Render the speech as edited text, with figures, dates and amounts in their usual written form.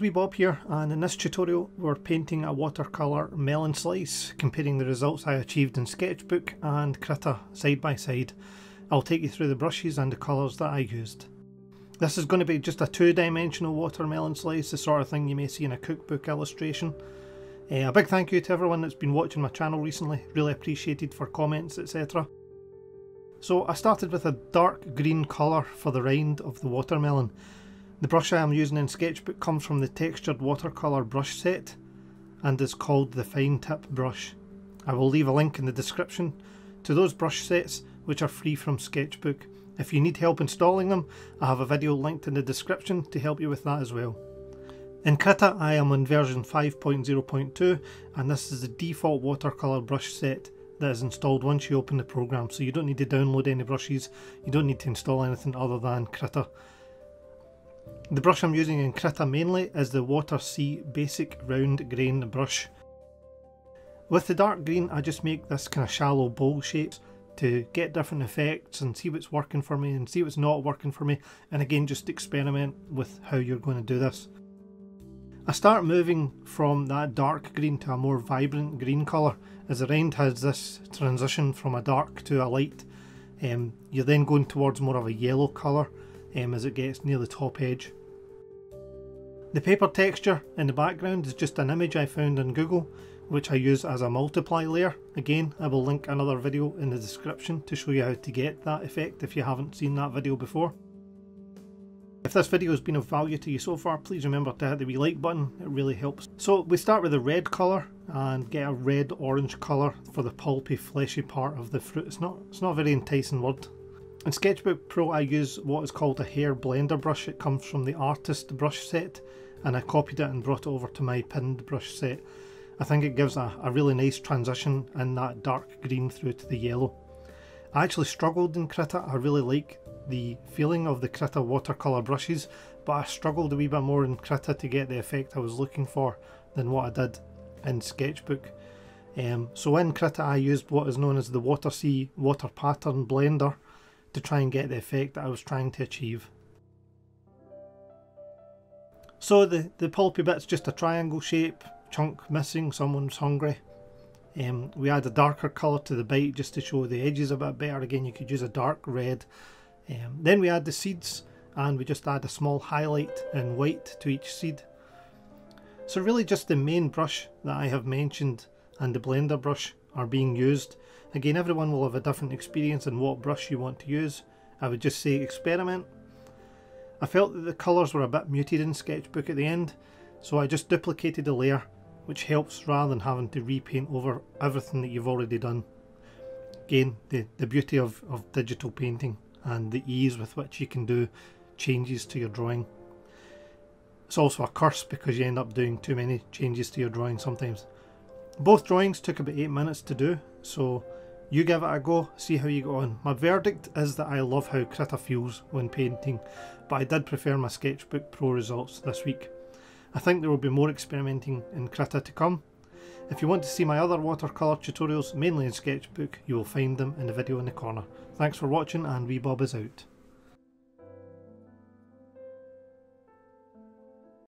Wee Bob here, and in this tutorial we're painting a watercolour melon slice, comparing the results I achieved in Sketchbook and Krita side by side. I'll take you through the brushes and the colours that I used. This is going to be just a two-dimensional watermelon slice, the sort of thing you may see in a cookbook illustration. A big thank you to everyone that's been watching my channel recently, really appreciated for comments etc. So I started with a dark green colour for the rind of the watermelon. The brush I am using in Sketchbook comes from the textured watercolour brush set and is called the fine tip brush. I will leave a link in the description to those brush sets which are free from Sketchbook. If you need help installing them, I have a video linked in the description to help you with that as well. In Krita I am on version 5.0.2 and this is the default watercolour brush set that is installed once you open the program, so you don't need to download any brushes, you don't need to install anything other than Krita. The brush I'm using in Krita mainly is the Watersea basic round grain brush. With the dark green I just make this kind of shallow bowl shapes to get different effects and see what's working for me and see what's not working for me, and again just experiment with how you're going to do this. I start moving from that dark green to a more vibrant green colour as the rind has this transition from a dark to a light. You're then going towards more of a yellow colour as it gets near the top edge. The paper texture in the background is just an image I found on Google, which I use as a multiply layer. Again, I will link another video in the description to show you how to get that effect if you haven't seen that video before. If this video has been of value to you so far, please remember to hit the wee like button, it really helps. So we start with the red colour and get a red-orange colour for the pulpy, fleshy part of the fruit. It's not a very enticing word. In Sketchbook Pro I use what is called a hair blender brush. It comes from the artist brush set and I copied it and brought it over to my pinned brush set. I think it gives a really nice transition in that dark green through to the yellow. I actually struggled in Krita. I really like the feeling of the Krita watercolour brushes, but I struggled a wee bit more in Krita to get the effect I was looking for than what I did in Sketchbook. So in Krita I used what is known as the Watersea water pattern blender to try and get the effect that I was trying to achieve. So the pulpy bit's just a triangle shape, chunk missing, someone's hungry. We add a darker colour to the bite just to show the edges a bit better. Again, you could use a dark red. Then we add the seeds and we just add a small highlight in white to each seed. So really just the main brush that I have mentioned and the blender brush are being used. Again, everyone will have a different experience in what brush you want to use. I would just say experiment. I felt that the colours were a bit muted in Sketchbook at the end, so I just duplicated a layer, which helps rather than having to repaint over everything that you've already done. Again, the beauty of digital painting and the ease with which you can do changes to your drawing. It's also a curse because you end up doing too many changes to your drawing sometimes. Both drawings took about 8 minutes to do, so you give it a go, see how you go on. My verdict is that I love how Krita feels when painting, but I did prefer my Sketchbook Pro results this week. I think there will be more experimenting in Krita to come. If you want to see my other watercolour tutorials, mainly in Sketchbook, you will find them in the video in the corner. Thanks for watching and Wee Bob is out.